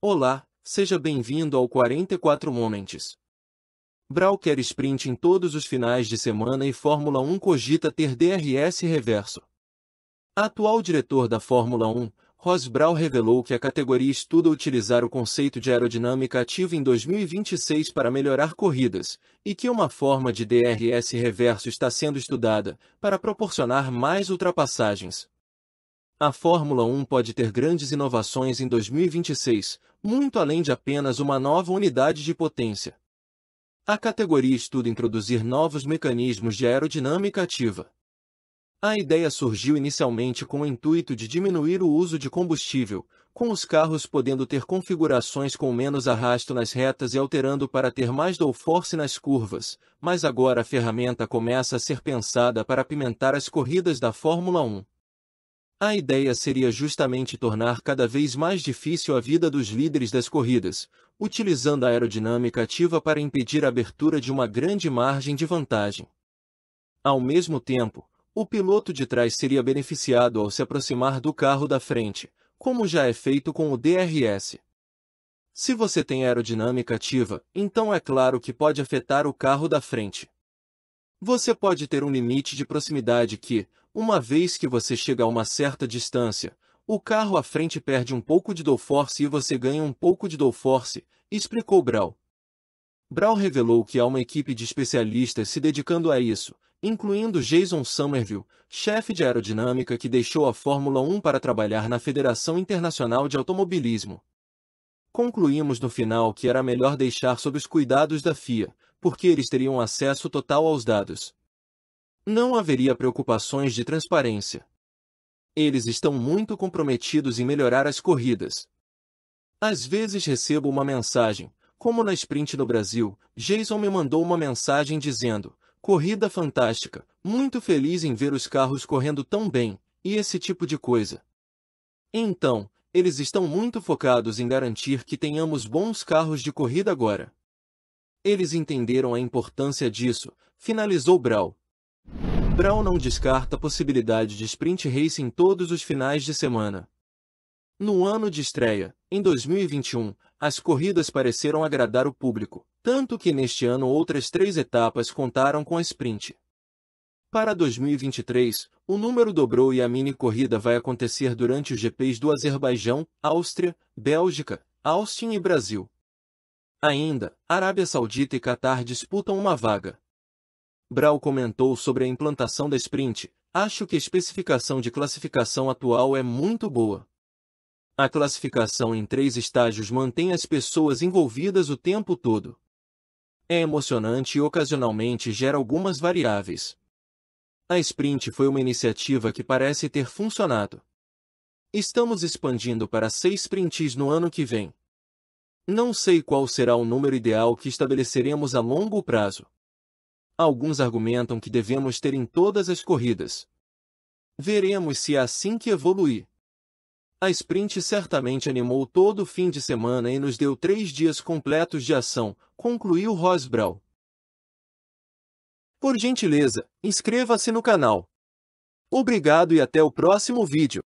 Olá, seja bem-vindo ao 44 Moments. Brawn quer sprint em todos os finais de semana e Fórmula 1 cogita ter DRS reverso. A atual diretor da Fórmula 1, Ross Brawn, revelou que a categoria estuda utilizar o conceito de aerodinâmica ativa em 2026 para melhorar corridas, e que uma forma de DRS reverso está sendo estudada, para proporcionar mais ultrapassagens. A Fórmula 1 pode ter grandes inovações em 2026, muito além de apenas uma nova unidade de potência. A categoria estuda introduzir novos mecanismos de aerodinâmica ativa. A ideia surgiu inicialmente com o intuito de diminuir o uso de combustível, com os carros podendo ter configurações com menos arrasto nas retas e alterando para ter mais downforce nas curvas, mas agora a ferramenta começa a ser pensada para apimentar as corridas da Fórmula 1. A ideia seria justamente tornar cada vez mais difícil a vida dos líderes das corridas, utilizando a aerodinâmica ativa para impedir a abertura de uma grande margem de vantagem. Ao mesmo tempo, o piloto de trás seria beneficiado ao se aproximar do carro da frente, como já é feito com o DRS. Se você tem aerodinâmica ativa, então é claro que pode afetar o carro da frente. Você pode ter um limite de proximidade que, uma vez que você chega a uma certa distância, o carro à frente perde um pouco de downforce e você ganha um pouco de downforce, explicou Brawn. Brawn revelou que há uma equipe de especialistas se dedicando a isso, incluindo Jason Somerville, chefe de aerodinâmica que deixou a Fórmula 1 para trabalhar na Federação Internacional de Automobilismo. Concluímos no final que era melhor deixar sob os cuidados da FIA, porque eles teriam acesso total aos dados. Não haveria preocupações de transparência. Eles estão muito comprometidos em melhorar as corridas. Às vezes recebo uma mensagem, como na Sprint no Brasil, Jason me mandou uma mensagem dizendo, corrida fantástica, muito feliz em ver os carros correndo tão bem, e esse tipo de coisa. Então, eles estão muito focados em garantir que tenhamos bons carros de corrida agora. Eles entenderam a importância disso, finalizou Brawn. Brawn não descarta a possibilidade de sprint race em todos os finais de semana. No ano de estreia, em 2021, as corridas pareceram agradar o público, tanto que neste ano outras 3 etapas contaram com a sprint. Para 2023, o número dobrou e a mini corrida vai acontecer durante os GPs do Azerbaijão, Áustria, Bélgica, Austin e Brasil. Ainda, Arábia Saudita e Catar disputam uma vaga. Brawn comentou sobre a implantação da sprint, acho que a especificação de classificação atual é muito boa. A classificação em 3 estágios mantém as pessoas envolvidas o tempo todo. É emocionante e ocasionalmente gera algumas variáveis. A sprint foi uma iniciativa que parece ter funcionado. Estamos expandindo para 6 sprints no ano que vem. Não sei qual será o número ideal que estabeleceremos a longo prazo. Alguns argumentam que devemos ter em todas as corridas. Veremos se é assim que evoluir. A sprint certamente animou todo o fim de semana e nos deu 3 dias completos de ação, concluiu Ross Brawn. Por gentileza, inscreva-se no canal. Obrigado e até o próximo vídeo.